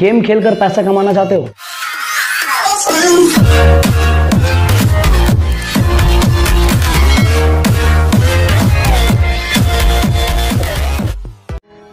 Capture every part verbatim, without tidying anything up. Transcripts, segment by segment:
Game खेलकर पैसा कमाना चाहते हो?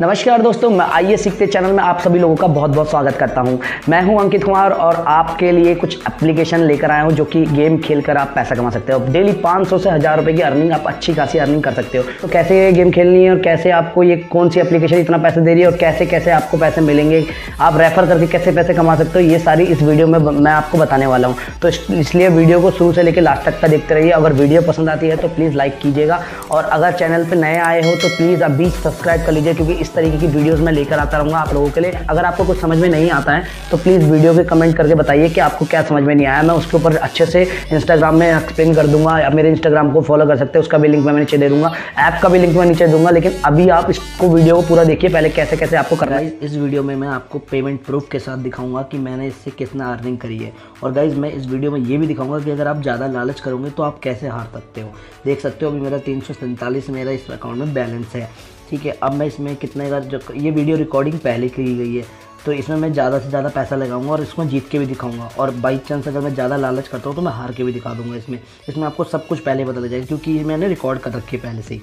नमस्कार दोस्तों, मैं आइए सीखते चैनल में आप सभी लोगों का बहुत बहुत स्वागत करता हूं। मैं हूं अंकित कुमार और आपके लिए कुछ एप्लीकेशन लेकर आया हूं जो कि गेम खेलकर आप पैसा कमा सकते हो। डेली पाँच सौ से हज़ार रुपए की अर्निंग, आप अच्छी खासी अर्निंग कर सकते हो। तो कैसे ये गेम खेलनी है और कैसे आपको ये कौन सी एप्लीकेशन इतना पैसे दे रही है और कैसे कैसे आपको पैसे मिलेंगे, आप रेफ़र करके कैसे पैसे कमा सकते हो, ये सारी इस वीडियो में मैं आपको बताने वाला हूँ। तो इसलिए वीडियो को शुरू से लेकर लास्ट तक का देखते रहिए। अगर वीडियो पसंद आती है तो प्लीज़ लाइक कीजिएगा और अगर चैनल पर नए आए हो तो प्लीज़ अभी सब्सक्राइब कर लीजिए, क्योंकि इस तरीके की वीडियोस मैं लेकर आता रहूँगा आप लोगों के लिए। अगर आपको कुछ समझ में नहीं आता है तो प्लीज़ वीडियो पे कमेंट करके बताइए कि आपको क्या समझ में नहीं आया। मैं उसके ऊपर अच्छे से इंस्टाग्राम में एक्सप्लेन कर दूंगा। आप मेरे इंस्टाग्राम को फॉलो कर सकते हैं, उसका भी लिंक मैं नीचे दे दूँगा, ऐप का भी लिंक मैं नीचे दूँगा। लेकिन अभी आप इसको वीडियो को पूरा देखिए पहले कैसे कैसे आपको करना है। इस वीडियो में मैं आपको पेमेंट प्रूफ के साथ दिखाऊँगा कि मैंने इससे कितना अर्निंग करी है। और गाइज़ मैं इस वीडियो में ये भी दिखाऊँगा कि अगर आप ज़्यादा लालच करोगे तो आप कैसे हार सकते हो। देख सकते हो अभी मेरा तीन सौ सैंतालीस मेरा इस अकाउंट में बैलेंस है, ठीक है। अब मैं इसमें कितने का, जो ये वीडियो रिकॉर्डिंग पहले की गई है तो इसमें मैं ज़्यादा से ज़्यादा पैसा लगाऊंगा और इसमें जीत के भी दिखाऊंगा। और बाई चांस अगर मैं ज़्यादा लालच करता हूँ तो मैं हार के भी दिखा दूंगा। इसमें इसमें आपको सब कुछ पहले पता लग जाएगा क्योंकि मैंने रिकॉर्ड कर रखी है पहले से ही।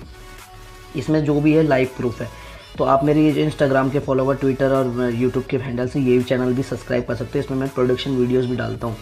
इसमें जो भी है लाइव प्रूफ है। तो आप मेरी जो इंस्टाग्राम के फॉलोवर, ट्विटर और यूट्यूब के हैंडल से ये चैनल भी सब्सक्राइब कर सकते हो। इसमें मैं प्रोडक्शन वीडियोज़ भी डालता हूँ।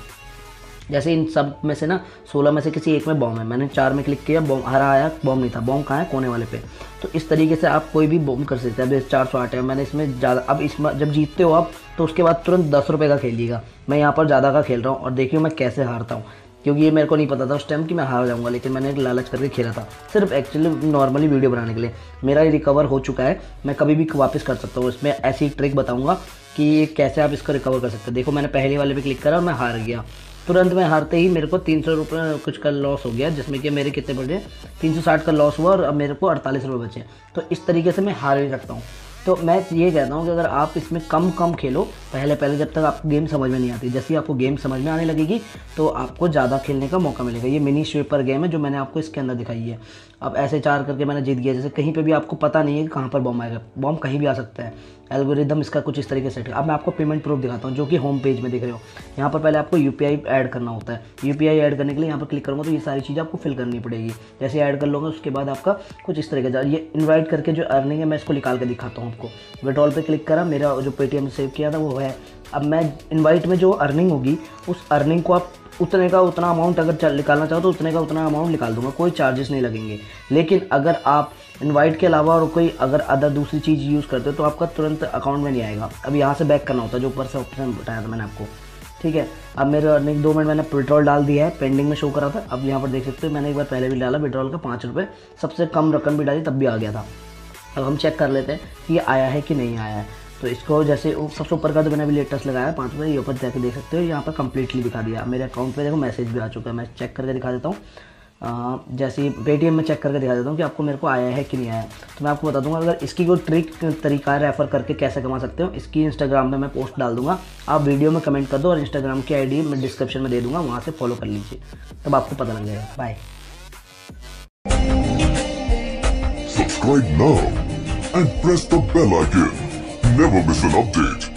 जैसे इन सब में से ना सोलह में से किसी एक में बॉम्ब है, मैंने चार में क्लिक किया, बॉम्ब हरा आया, बॉम्ब नहीं था, बॉम्ब कहाँ है, कोने वाले पे। तो इस तरीके से आप कोई भी बॉम्ब कर सकते हैं। अब चार सौ आठ है मैंने इसमें ज़्यादा। अब इसमें जब जीतते हो आप तो उसके बाद तुरंत दस रुपये का खेलिएगा। मैं यहाँ पर ज़्यादा का खेल रहा हूँ और देखिए मैं कैसे हारता हूँ, क्योंकि ये मेरे को नहीं पता था उस टाइम कि मैं हार जाऊँगा, लेकिन मैंने एक लालच करके खेला था, सिर्फ एक्चुअली नॉर्मली वीडियो बनाने के लिए। मेरा रिकवर हो चुका है, मैं कभी भी वापस कर सकता हूँ। इसमें ऐसी ट्रिक बताऊँगा कि कैसे आप इसको रिकवर कर सकते हो। देखो मैंने पहले वाले पर क्लिक करा और मैं हार गया। तुरंत में हारते ही मेरे को तीन सौ रुपये कुछ का लॉस हो गया, जिसमें कि मेरे कितने बचे, तीन सौ साठ का लॉस हुआ और अब मेरे को अड़तालीस रुपये बचे। तो इस तरीके से मैं हार ही सकता हूँ। तो मैं ये कहता हूँ कि अगर आप इसमें कम कम खेलो पहले पहले, जब तक आपको गेम समझ में नहीं आती। जैसे ही आपको गेम समझ में आने लगेगी तो आपको ज़्यादा खेलने का मौका मिलेगा। ये मिनी स्वीपर गेम है जो मैंने आपको इसके अंदर दिखाई है। अब ऐसे चार करके मैंने जीत गया। जैसे कहीं पे भी आपको पता नहीं है कहाँ पर बॉम्ब आएगा, बॉम्ब कहीं भी आ सकता है। एल्गोरिदम इसका कुछ इस तरीके से है। अब मैं आपको पेमेंट प्रूफ दिखाता हूँ जो कि होम पेज में देख रहे हो। यहाँ पर पहले आपको यू पी आई ऐड करना होता है। यू पी आई ऐड करने के लिए यहाँ पर क्लिक करूँगा तो ये सारी चीज़ें आपको फिल करनी पड़ेगी। जैसे ऐड कर लूँगा उसके बाद आपका कुछ इस तरीके से ये इन्वाइट करके जो अर्निंग है मैं इसको निकाल के दिखाता हूँ आपको। विड्रॉल पर क्लिक करा, मेरा जो पेटीएम सेव किया था वो है। अब मैं इन्वाइट में जो अर्निंग होगी उस अर्निंग को आप उतने का उतना अमाउंट अगर निकालना चाहो तो उतने का उतना अमाउंट निकाल दूंगा, कोई चार्जेस नहीं लगेंगे। लेकिन अगर आप इनवाइट के अलावा और कोई अगर अदर दूसरी चीज़ यूज़ करते हो तो आपका तुरंत अकाउंट में नहीं आएगा। अब यहाँ से बैक करना होता है जो ऊपर से ऑप्शन बताया था मैंने आपको, ठीक है। अब मेरे अर्निंग दो मिनट मैंने पेट्रोल डाल दिया है, पेंडिंग में शो करा था। अब यहाँ पर देख सकते हो मैंने एक बार पहले भी डाला पेट्रोल का पाँच रुपये, सबसे कम रकम भी डाली तब भी आ गया था। अब हम चेक कर लेते हैं कि ये आया है कि नहीं आया है। तो इसको जैसे सबसे ऊपर का तो मैंने अभी लेटेस्ट लगाया पाँच बजे, ये ऊपर जाके देख सकते हो यहाँ पर कंप्लीटली दिखा दिया। मेरे अकाउंट पे देखो मैसेज भी आ चुका है। मैं चेक करके दिखा देता हूँ, जैसे पेटीएम में चेक करके दिखा देता हूँ कि आपको मेरे को आया है कि नहीं आया। तो मैं आपको बता दूँगा अगर इसकी कोई ट्रिक तरीका रेफ़र करके कैसे कमा सकते हो, इसकी इंस्टाग्राम पर मैं पोस्ट डाल दूँगा। आप वीडियो में कमेंट कर दो और इंस्टाग्राम की आई डी मैं डिस्क्रिप्शन में दे दूँगा, वहाँ से फॉलो कर लीजिए, तब आपको पता लग जाएगा। Bye. Subscribe now and press the bell icon. Never miss an update.